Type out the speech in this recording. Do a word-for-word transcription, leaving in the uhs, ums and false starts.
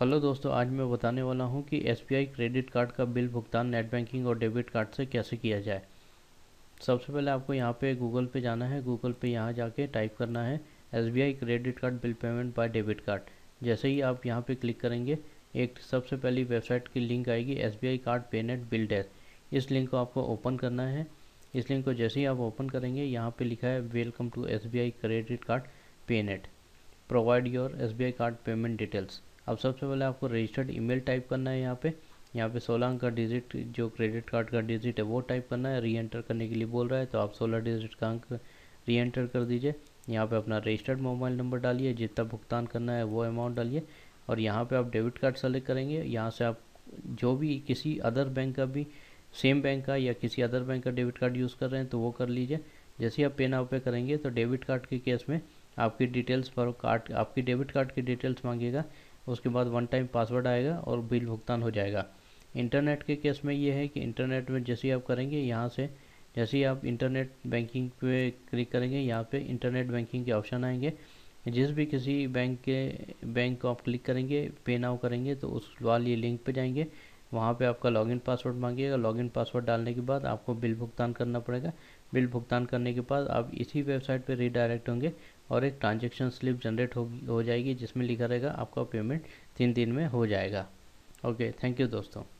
Hello दोस्तों, आज मैं बताने वाला हूं कि S B I credit card का बिल भुगतान नेट बैंकिंग और डेबिट कार्ड से कैसे किया जाए। सबसे पहले आपको यहां पे गूगल पे जाना है। गूगल पे यहां जाके टाइप करना है S B I credit card bill payment by debit card. जैसे ही आप यहां पे क्लिक करेंगे, एक सबसे पहली वेबसाइट की लिंक आएगी S B I card pay net bill desk. इस लिंक को आपको ओपन करना है। इस लिंक को जैसे ही आप ओपन करेंगे, यहाँ पे लिखा है welcome to S B I credit card pay net, provide your S B I card payment details. अब सबसे पहले आपको रजिस्टर्ड ईमेल टाइप करना है। यहाँ पे यहाँ पे सोलह अंक का डिजिट, जो क्रेडिट कार्ड का डिजिट है वो टाइप करना है। री एंटर करने के लिए बोल रहा है, तो आप सोलह डिजिट का अंक री एंटर कर दीजिए। यहाँ पर अपना रजिस्टर्ड मोबाइल नंबर डालिए, जितना भुगतान करना है वो अमाउंट डालिए, और यहाँ पे आप डेबिट कार्ड सेलेक्ट करेंगे। यहाँ से आप जो भी किसी अदर बैंक का भी, सेम बैंक का या किसी अदर बैंक का डेबिट कार्ड यूज़ कर रहे हैं तो वो कर लीजिए। जैसे आप पे नाउ पे करेंगे तो डेबिट कार्ड के केस में आपकी डिटेल्स पर कार्ड आपकी डेबिट कार्ड की डिटेल्स मांगेगा। उसके बाद वन टाइम पासवर्ड आएगा और बिल भुगतान हो जाएगा। इंटरनेट के केस में ये है कि इंटरनेट में जैसे ही आप करेंगे, यहाँ से जैसे ही आप इंटरनेट बैंकिंग पे क्लिक करेंगे, यहाँ पर इंटरनेट बैंकिंग के ऑप्शन आएंगे। जिस भी किसी बैंक के बैंक को आप क्लिक करेंगे, पे नाउ करेंगे, तो उस वाली लिंक पे जाएंगे। वहाँ पे आपका लॉगिन पासवर्ड मांगिएगा। लॉगिन पासवर्ड डालने के बाद आपको बिल भुगतान करना पड़ेगा। बिल भुगतान करने के बाद आप इसी वेबसाइट पे रीडायरेक्ट होंगे और एक ट्रांजेक्शन स्लिप जनरेट हो, हो जाएगी, जिसमें लिखा रहेगा आपका पेमेंट तीन दिन में हो जाएगा। ओके, थैंक यू दोस्तों।